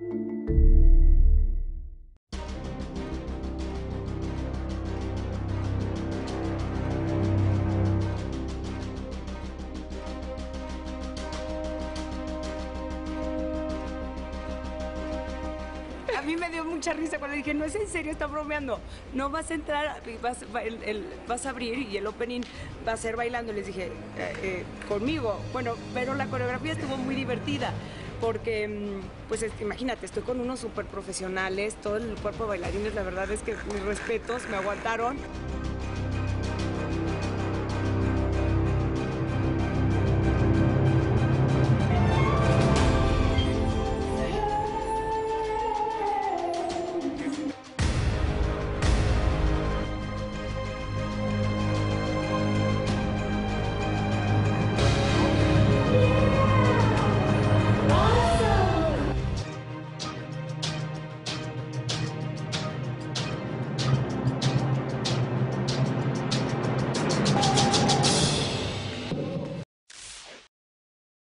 A mí me dio mucha risa cuando le dije, no es en serio, está bromeando. No vas a entrar, vas a abrir y el opening va a ser bailando. Les dije, conmigo. Bueno, pero la coreografía estuvo muy divertida porque, pues imagínate, estoy con unos súper profesionales, todo el cuerpo de bailarines, la verdad es que mis respetos, me aguantaron.